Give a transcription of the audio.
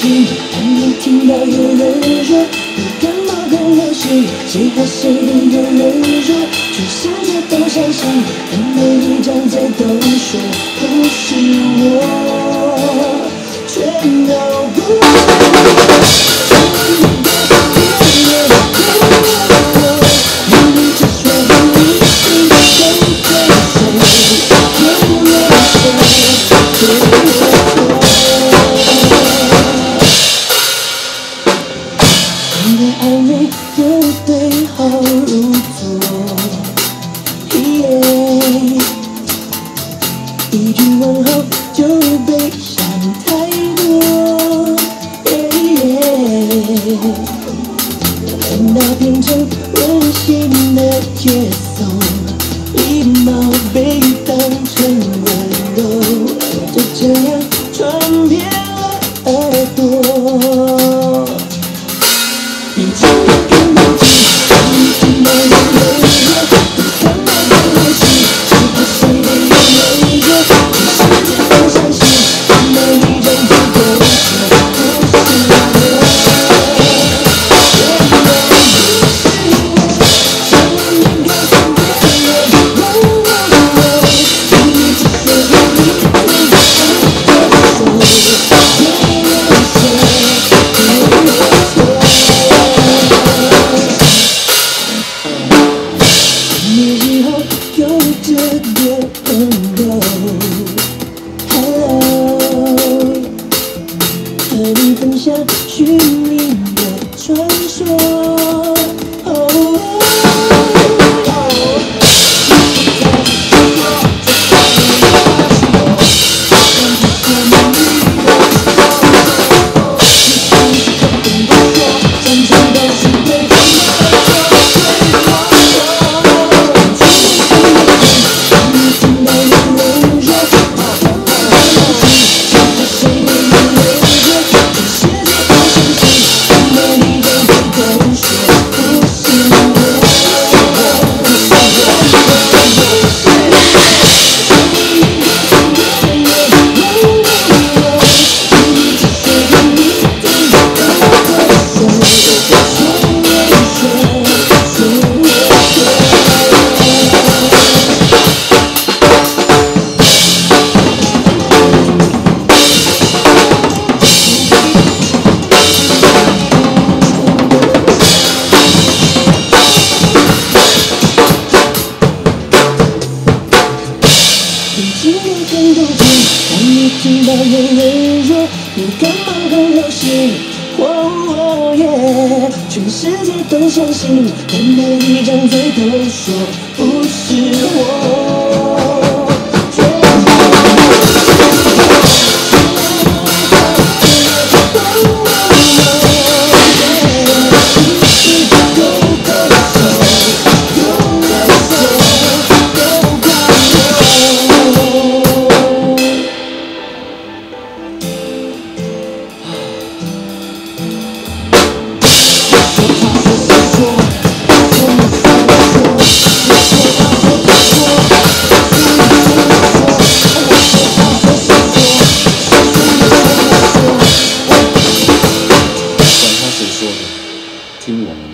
听，当你听到有人说你干嘛跟我睡，谁和谁有人说，全世界都相信，但每一张嘴都说不是我，全都不。 听我们。